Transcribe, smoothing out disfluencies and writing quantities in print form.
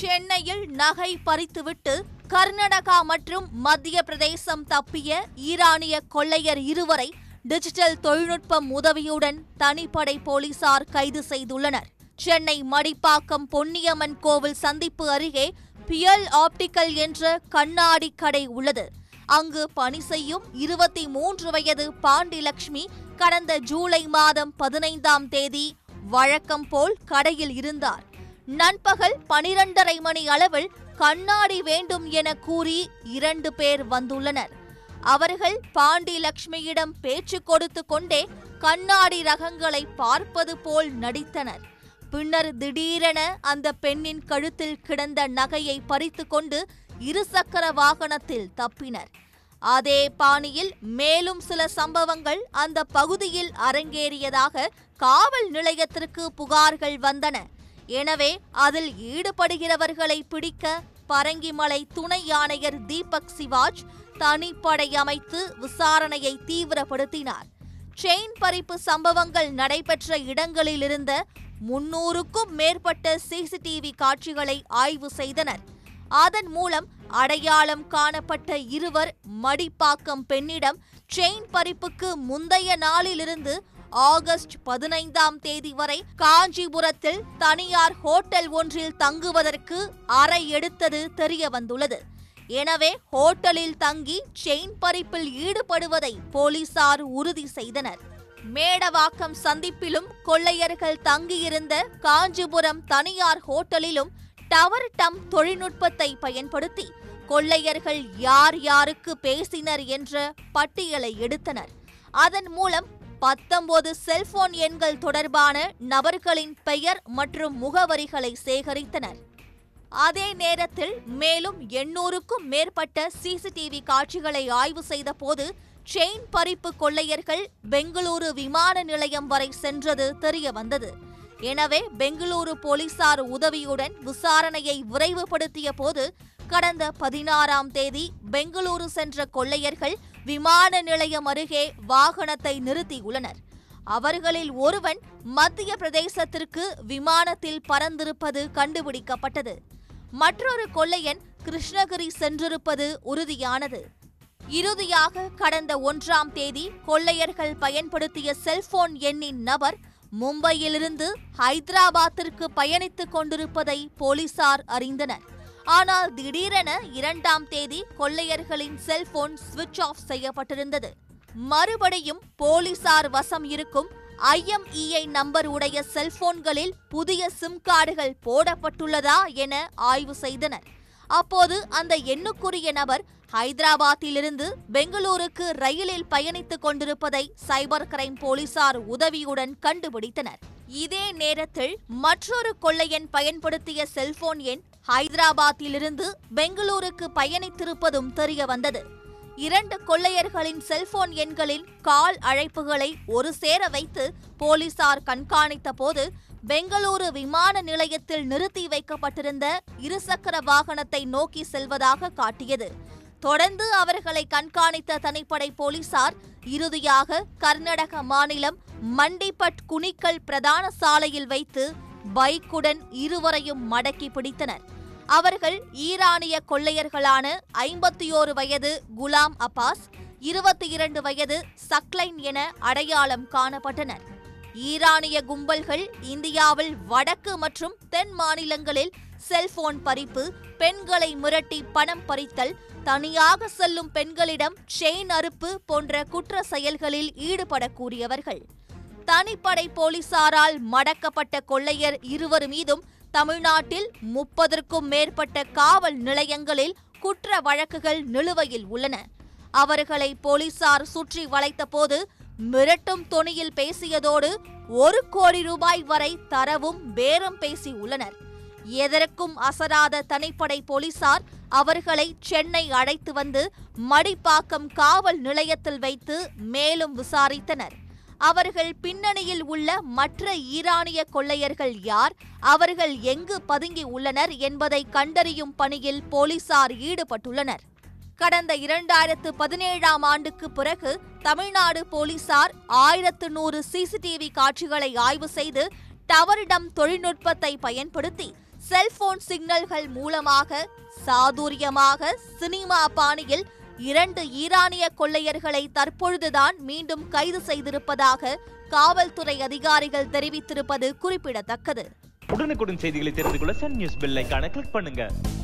சென்னையில் நகை பறித்துவிட்டு கர்நாடகா மற்றும் மத்திய பிரதேசம் தப்பிய ஈரானிய கொள்ளையர் இருவரை டிஜிட்டல் தொழில்நுட்பம் உதவியுடன் தனிப்படை போலீசார் கைது செய்துள்ளனர். சென்னை மடிப்பாக்கம் பொன்னியம்மன் கோவில் சந்திப்பு அருகே பியல் ஆப்டிக்கல் என்ற கண்ணாடி கடை உள்ளது. அங்கு பணி செய்யும் 23 வயது பாண்டிலட்சுமி கடந்த ஜூலை மாதம் 15ஆம் தேதி வழக்கம் போல் கடையில் இருந்தார். நண்பகல் 12:30 மணி அளவில் கண்ணாடி வேண்டும் என கூறி 2 பேர் வந்துள்ளனர். அவர்கள் பாண்டிலட்சுமியிடம் பேச்சு கொடுத்து கொண்டே கண்ணாடி ரகங்களை பார்ப்பது போல் நடித்தனர். பின்னர் திடீரென அந்த பெண்ணின் கழுத்தில் கிடந்த நகையை பறித்து கொண்டு 2 சக்கர வாகனத்தில் தப்பினர். அதே பாணியில் மேலும் சில சம்பவங்கள் அந்த பகுதியில் அரங்கேறியதாக காவல் நிலையத்திற்கு புகார்கள் வந்தன. எனவே அதில் ஈடுபடுகிறவர்களை பிடிக்க பரங்கிமலை துணை ஆணையர் தீபக் சிவாஜ் தனிப்படை அமைத்து விசாரணையை தீவிரப்படுத்தினார். செயின் பறிப்பு சம்பவங்கள் நடைபெற்ற இடங்களில் இருந்த 300க்கும் மேற்பட்ட சிசிடிவி காட்சிகளை ஆய்வு செய்தனர். அதன் மூலம் அடையாளம் காணப்பட்ட இருவர் மடிப்பாக்கம் பெண்ணிடம் செயின் பறிப்புக்கு முந்தைய நாளிலிருந்து ஆகஸ்ட் 15ஆம் தேதி வரை காஞ்சிபுரத்தில் தனியார் ஹோட்டல் ஒன்றில் தங்குவதற்கு அறை எடுத்தது தெரிய வந்துள்ளது. எனவே ஹோட்டலில் தங்கி செயின் பறிப்பில் ஈடுபடுவதை போலீசார் உறுதி செய்தனர். மேடவாக்கம் சந்திப்பிலும் கொள்ளையர்கள் தங்கியிருந்த காஞ்சிபுரம் தனியார் ஹோட்டலிலும் டவர் டம் தொழில்நுட்பத்தை பயன்படுத்தி கொள்ளையர்கள் யார் யாருக்கு பேசினர் என்ற பட்டியலை எடுத்தனர். அதன் மூலம் 19 செல்போன் எண்கள் தொடர்பான நபர்களின் பெயர் மற்றும் முகவரிகளை சேகரித்தனர். அதே நேரத்தில் மேலும் 800க்கும் மேற்பட்ட சிசிடிவி காட்சிகளை ஆய்வு செய்த போது செயின் பறிப்பு கொள்ளையர்கள் பெங்களூரு விமான நிலையம் வரை சென்றது தெரிய வந்தது. எனவே பெங்களூரு போலீசார் உதவியுடன் விசாரணையை விரைவுபடுத்திய போது கடந்த 16ஆம் தேதி பெங்களூரு சென்ற கொள்ளையர்கள் விமான நிலையம் அருகே வாகனத்தை நிறுத்தியுள்ளனர். அவர்களில் ஒருவன் மத்திய பிரதேசத்திற்கு விமானத்தில் பறந்திருப்பது கண்டுபிடிக்கப்பட்டது. மற்றொரு கொள்ளையன் கிருஷ்ணகிரி சென்றிருப்பது உறுதியானது. இறுதியாக கடந்த 1ஆம் தேதி கொள்ளையர்கள் பயன்படுத்திய செல்போன் எண்ணின் நபர் மும்பையிலிருந்து ஹைதராபாத்திற்கு பயணித்துக் கொண்டிருப்பதை போலீசார் அறிந்தனர். ஆனால் திடீரென 2ஆம் தேதி கொள்ளையர்களின் செல்போன் ஸ்விட்ச் ஆஃப் செய்யப்பட்டிருந்தது. மறுபடியும் போலீசார் வசம் இருக்கும் IMEI நம்பர் உடைய செல்போன்களில் புதிய சிம் கார்டுகள் போடப்பட்டுள்ளதா என ஆய்வு செய்தனர். அப்போது அந்த எண்ணுக்குரிய நபர் ஹைதராபாத்திலிருந்து பெங்களூருக்கு ரயிலில் பயணித்துக் கொண்டிருப்பதை சைபர் கிரைம் போலீசார் உதவியுடன் கண்டுபிடித்தனர். இதே நேரத்தில் மற்றொரு கொள்ளையன் பயன்படுத்திய செல்போன் எண் ஹைதராபாத்திலிருந்து பெங்களூருக்கு பயணித்திருப்பதும் தெரிய வந்தது. 2 கொள்ளையர்களின் செல்போன் எண்களின் கால் அழைப்புகளை ஒரு சேர வைத்து போலீசார் கண்காணித்த போது பெங்களூரு விமான நிலையத்தில் நிறுத்தி வைக்கப்பட்டிருந்த 2 சக்கர வாகனத்தை நோக்கி செல்வதாக காட்டியது. தொடர்ந்து அவர்களை கண்காணித்த தனிப்படை போலீசார் இறுதியாக கர்நாடக மாநிலம் மண்டிபட் குணிக்கல் பிரதான சாலையில் வைத்து பைக்குடன் இருவரையும் மடக்கி பிடித்தனர். அவர்கள் ஈரானிய கொள்ளையர்களான 51 வயது குலாம் அப்பாஸ், 22 வயது சக்லைன் என அடையாளம் காணப்பட்டனர். ஈரானிய கும்பல்கள் இந்தியாவில் வடக்கு மற்றும் தென் மாநிலங்களில் செல்போன் பறிப்பு, பெண்களை மிரட்டி பணம் பறித்தல், தனியாக செல்லும் பெண்களிடம் செயின் அறுப்பு போன்ற குற்ற செயல்களில் ஈடுபடக்கூடியவர்கள். தனிப்படை போலீசாரால் மடக்கப்பட்ட கொள்ளையர் இருவர் மீதும் தமிழ்நாட்டில் 30க்கும் மேற்பட்ட காவல் நிலையங்களில் குற்ற வழக்குகள் நிலுவையில் உள்ளன. அவர்களை போலீசார் சுற்றி வளைத்த போது மிரட்டும் தொனியில் பேசியதோடு 1 கோடி ரூபாய் வரை தரவும் பேரம் பேசி உள்ளனர். எதற்கும் அசராத தனிப்படை போலீசார் அவர்களை சென்னை அழைத்து வந்து மடிப்பாக்கம் காவல் நிலையத்தில் வைத்து மேலும் விசாரித்தனர். அவர்கள் பின்னணியில் உள்ள மற்ற ஈரானிய கொள்ளையர்கள் யார், அவர்கள் எங்கு பதுங்கி உள்ளனர் என்பதை கண்டறியும் பணியில் போலீசார் ஈடுபட்டுள்ளனர். கடந்த 2017ஆம் ஆண்டுக்கு பிறகு தமிழ்நாடு போலீசார் 1100 சிசிடிவி காட்சிகளை ஆய்வு செய்து டவர் டம் தொழில்நுட்பத்தை பயன்படுத்தி செல்போன் சிக்னல்கள் மூலமாக சாதுரியமாக சினிமா பாணியில் இரண்டு ஈரானிய கொள்ளையர்களை தற்பொழுதுதான் மீண்டும் கைது செய்திருப்பதாக காவல்துறை அதிகாரிகள் தெரிவித்திருப்பது குறிப்பிடத்தக்கது. உடனுக்குடன் செய்திகளை தெரிந்து கொள்ள சன் நியூஸ் பெல் ஐகானை கிளிக் பண்ணுங்க.